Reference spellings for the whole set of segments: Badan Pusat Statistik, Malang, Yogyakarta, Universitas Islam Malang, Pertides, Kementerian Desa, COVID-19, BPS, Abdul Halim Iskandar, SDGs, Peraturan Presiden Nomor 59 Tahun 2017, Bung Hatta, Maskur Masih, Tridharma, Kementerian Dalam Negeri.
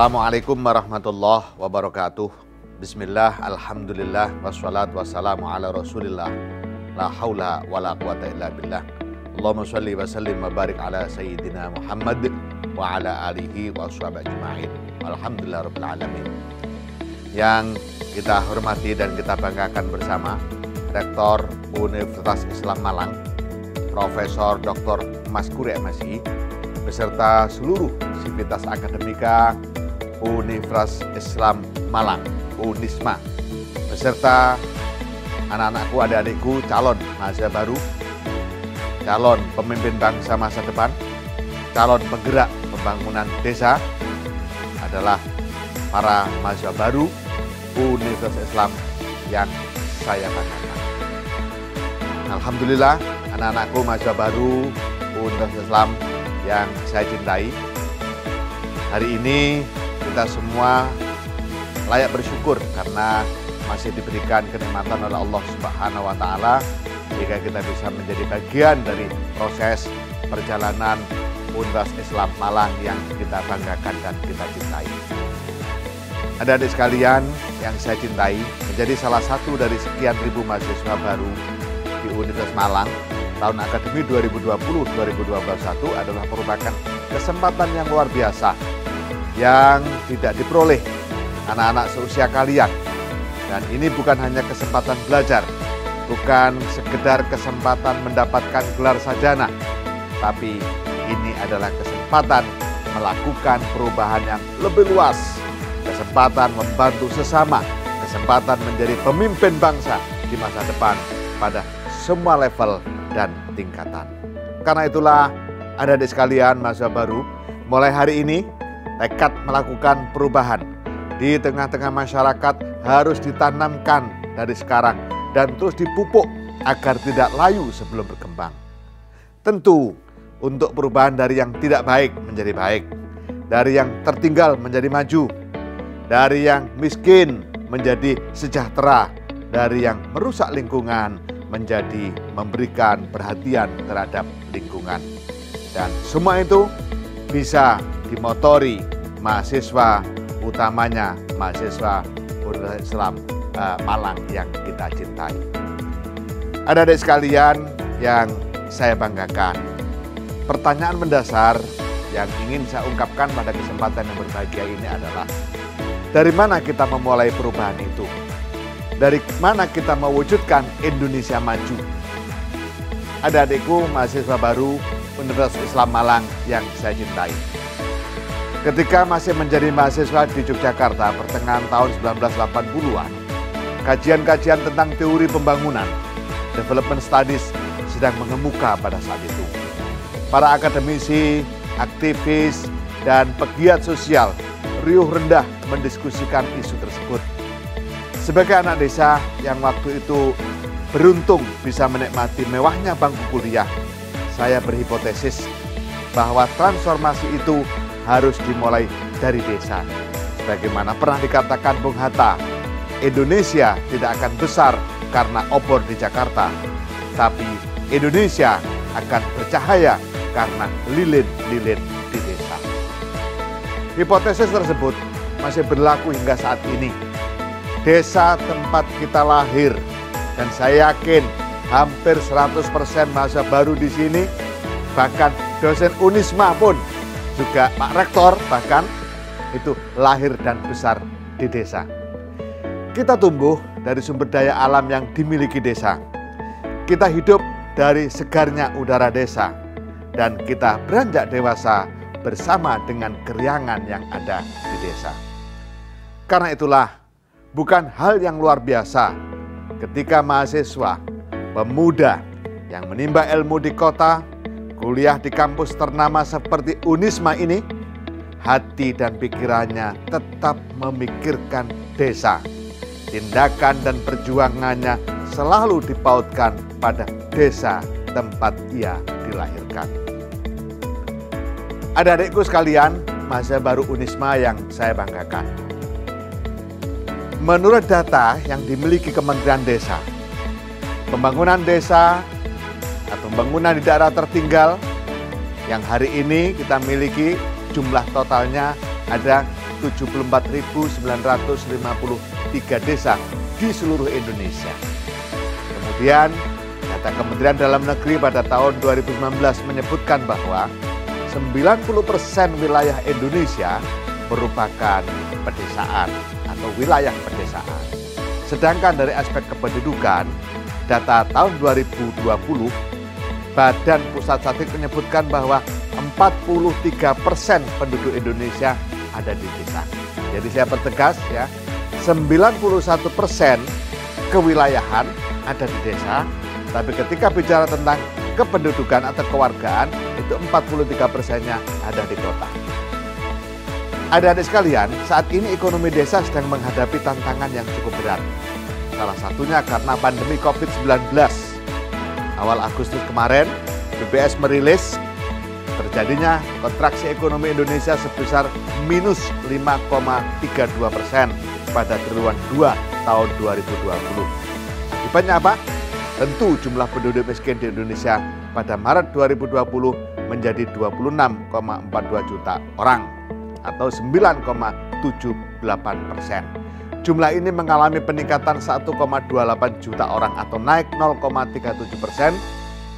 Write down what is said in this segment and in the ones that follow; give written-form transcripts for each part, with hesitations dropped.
Assalamualaikum warahmatullahi wabarakatuh. Bismillah, alhamdulillah, wassalatu wassalamu ala rasulillah. La haula wa la quwata illa billah. Allahumma salli wa sallim wa barik ala sayyidina Muhammad wa ala alihi wa ashabihi ajma'in. Alhamdulillah rabbil alamin. Yang kita hormati dan kita banggakan bersama Rektor Universitas Islam Malang, Profesor Dr. Maskur Masih, beserta seluruh sivitas akademika Universitas Islam Malang, UNISMA, beserta anak-anakku, adik-adikku, calon mahasiswa baru, calon pemimpin bangsa masa depan, calon penggerak pembangunan desa, adalah para mahasiswa baru Universitas Islam yang saya banggakan. Alhamdulillah, anak-anakku mahasiswa baru Universitas Islam yang saya cintai, hari ini kita semua layak bersyukur karena masih diberikan kenikmatan oleh Allah Subhanahu wa Ta'ala, sehingga kita bisa menjadi bagian dari proses perjalanan Universitas Islam Malang yang kita banggakan dan kita cintai. Adik-adik sekalian yang saya cintai, menjadi salah satu dari sekian ribu mahasiswa baru di Universitas Malang tahun akademi 2020-2021 adalah merupakan kesempatan yang luar biasa yang tidak diperoleh anak-anak seusia kalian. Dan ini bukan hanya kesempatan belajar, bukan sekedar kesempatan mendapatkan gelar sarjana, tapi ini adalah kesempatan melakukan perubahan yang lebih luas, kesempatan membantu sesama, kesempatan menjadi pemimpin bangsa di masa depan pada semua level dan tingkatan. Karena itulah adik-adik sekalian mahasiswa baru, mulai hari ini tekad melakukan perubahan di tengah-tengah masyarakat harus ditanamkan dari sekarang dan terus dipupuk agar tidak layu sebelum berkembang. Tentu untuk perubahan dari yang tidak baik menjadi baik, dari yang tertinggal menjadi maju, dari yang miskin menjadi sejahtera, dari yang merusak lingkungan menjadi memberikan perhatian terhadap lingkungan. Dan semua itu bisa dimotori mahasiswa, utamanya mahasiswa Universitas Islam Malang yang kita cintai. Adik-adik sekalian yang saya banggakan, pertanyaan mendasar yang ingin saya ungkapkan pada kesempatan yang berbahagia ini adalah, dari mana kita memulai perubahan itu? Dari mana kita mewujudkan Indonesia maju? Adik-adikku mahasiswa baru Universitas Islam Malang yang saya cintai, ketika masih menjadi mahasiswa di Yogyakarta pertengahan tahun 1980-an, kajian-kajian tentang teori pembangunan, development studies, sedang mengemuka pada saat itu. Para akademisi, aktivis, dan pegiat sosial riuh rendah mendiskusikan isu tersebut. Sebagai anak desa yang waktu itu beruntung bisa menikmati mewahnya bangku kuliah, saya berhipotesis bahwa transformasi itu harus dimulai dari desa. Sebagaimana pernah dikatakan Bung Hatta, Indonesia tidak akan besar karena obor di Jakarta, tapi Indonesia akan bercahaya karena lilin-lilin di desa. Hipotesis tersebut masih berlaku hingga saat ini. Desa tempat kita lahir, dan saya yakin hampir 100% mahasiswa baru di sini, bahkan dosen UNISMA pun, juga Pak Rektor bahkan, itu lahir dan besar di desa. Kita tumbuh dari sumber daya alam yang dimiliki desa. Kita hidup dari segarnya udara desa, dan kita beranjak dewasa bersama dengan keriangan yang ada di desa. Karena itulah, bukan hal yang luar biasa ketika mahasiswa pemuda yang menimba ilmu di kota, kuliah di kampus ternama seperti UNISMA ini, hati dan pikirannya tetap memikirkan desa. Tindakan dan perjuangannya selalu dipautkan pada desa tempat ia dilahirkan. Adik-adikku sekalian, mahasiswa baru UNISMA yang saya banggakan. Menurut data yang dimiliki Kementerian Desa, pembangunan desa atau pembangunan di daerah tertinggal yang hari ini kita miliki jumlah totalnya ada 74.953 desa di seluruh Indonesia. Kemudian, data Kementerian Dalam Negeri pada tahun 2019 menyebutkan bahwa 90% wilayah Indonesia merupakan pedesaan atau wilayah pedesaan. Sedangkan dari aspek kependudukan, data tahun 2020, Badan Pusat Statistik menyebutkan bahwa 43% penduduk Indonesia ada di desa. Jadi saya pertegas ya, 91% kewilayahan ada di desa, tapi ketika bicara tentang kependudukan atau kewargaan, itu 43%-nya ada di kota. Adik-adik sekalian, saat ini ekonomi desa sedang menghadapi tantangan yang cukup berat. Salah satunya karena pandemi COVID-19. Awal Agustus kemarin, BPS merilis terjadinya kontraksi ekonomi Indonesia sebesar -5,32% pada triwulan 2 tahun 2020. Akibatnya apa? Tentu jumlah penduduk miskin di Indonesia pada Maret 2020 menjadi 26,42 juta orang atau 9,78%. Jumlah ini mengalami peningkatan 1,28 juta orang atau naik 0,37%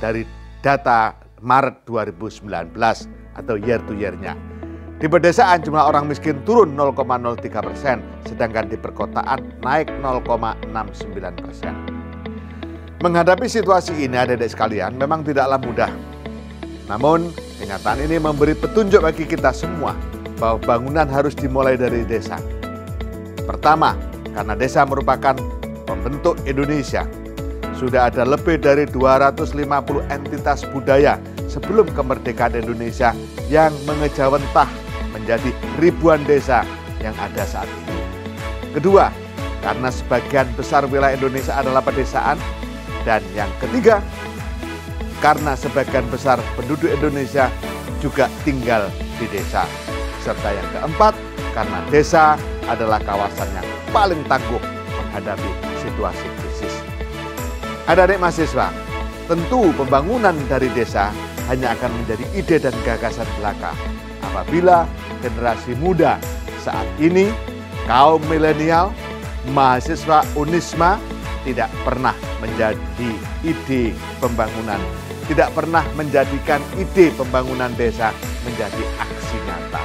dari data Maret 2019 atau year to year-nya. Di pedesaan jumlah orang miskin turun 0,03%, sedangkan di perkotaan naik 0,69%. Menghadapi situasi ini adik-adik sekalian memang tidaklah mudah. Namun kenyataan ini memberi petunjuk bagi kita semua bahwa bangunan harus dimulai dari desa. Pertama, karena desa merupakan pembentuk Indonesia. Sudah ada lebih dari 250 entitas budaya sebelum kemerdekaan Indonesia yang mengejawantah menjadi ribuan desa yang ada saat ini. Kedua, karena sebagian besar wilayah Indonesia adalah pedesaan. Dan yang ketiga, karena sebagian besar penduduk Indonesia juga tinggal di desa. Serta yang keempat, karena desa adalah kawasan yang paling tangguh menghadapi situasi krisis. Adik-adik mahasiswa, tentu pembangunan dari desa hanya akan menjadi ide dan gagasan belaka apabila generasi muda saat ini, kaum milenial, mahasiswa Unisma, tidak pernah menjadi ide pembangunan, tidak pernah menjadikan ide pembangunan desa menjadi aksi nyata.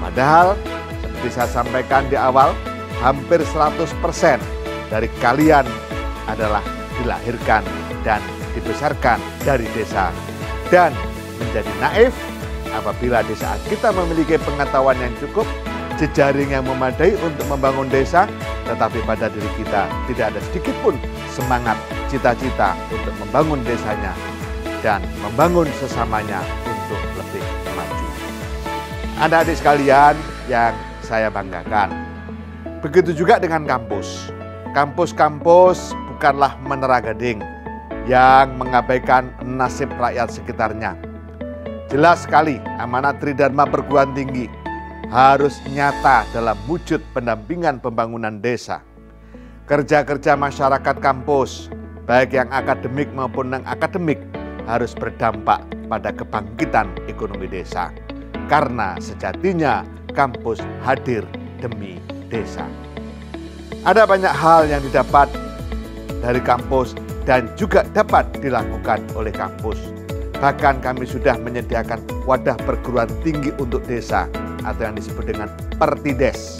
Padahal, seperti saya sampaikan di awal, hampir 100% dari kalian adalah dilahirkan dan dibesarkan dari desa, dan menjadi naif apabila di saat kita memiliki pengetahuan yang cukup, jejaring yang memadai untuk membangun desa, tetapi pada diri kita tidak ada sedikit pun semangat cita-cita untuk membangun desanya dan membangun sesamanya untuk lebih maju. Adik-adik sekalian yang saya banggakan, begitu juga dengan kampus. Kampus-kampus bukanlah menara gading yang mengabaikan nasib rakyat sekitarnya. Jelas sekali amanat Tridharma perguruan tinggi harus nyata dalam wujud pendampingan pembangunan desa. Kerja-kerja masyarakat kampus, baik yang akademik maupun non-akademik, harus berdampak pada kebangkitan ekonomi desa. Karena sejatinya kampus hadir demi desa. Ada banyak hal yang didapat dari kampus dan juga dapat dilakukan oleh kampus. Bahkan kami sudah menyediakan wadah perguruan tinggi untuk desa atau yang disebut dengan Pertides.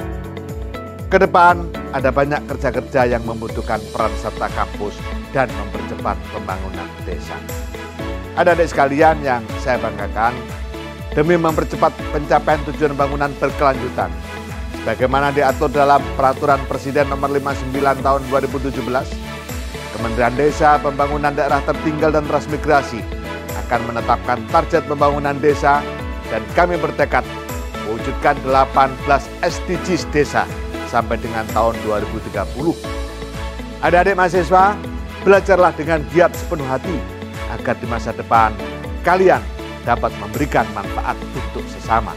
Kedepan ada banyak kerja-kerja yang membutuhkan peran serta kampus dan mempercepat pembangunan desa. Adik-adik sekalian yang saya banggakan, demi mempercepat pencapaian tujuan bangunan berkelanjutan, bagaimana diatur dalam Peraturan Presiden Nomor 59 Tahun 2017, Kementerian Desa, Pembangunan Daerah Tertinggal dan Transmigrasi akan menetapkan target pembangunan desa, dan kami bertekad mewujudkan 18 SDGs desa sampai dengan tahun 2030. Adik-adik mahasiswa, belajarlah dengan giat sepenuh hati agar di masa depan kalian dapat memberikan manfaat untuk sesama.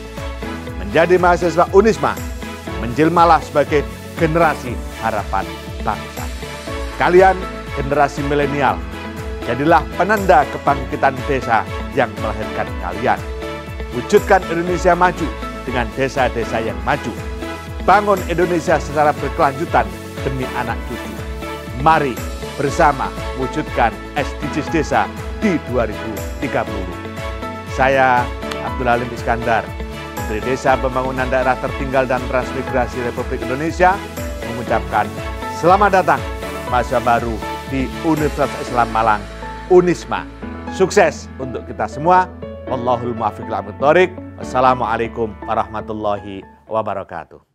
Menjadi mahasiswa Unisma, menjelmalah sebagai generasi harapan bangsa. Kalian generasi milenial, jadilah penanda kebangkitan desa yang melahirkan kalian. Wujudkan Indonesia maju dengan desa-desa yang maju. Bangun Indonesia secara berkelanjutan demi anak cucu. Mari bersama wujudkan SDGs Desa di 2030. Saya Abdul Halim Iskandar, Menteri Desa Pembangunan Daerah Tertinggal dan Transmigrasi Republik Indonesia, mengucapkan selamat datang mahasiswa baru di Universitas Islam Malang, UNISMA. Sukses untuk kita semua. Wallahul muwaffiq lil aqwamit thoriq. Assalamualaikum warahmatullahi wabarakatuh.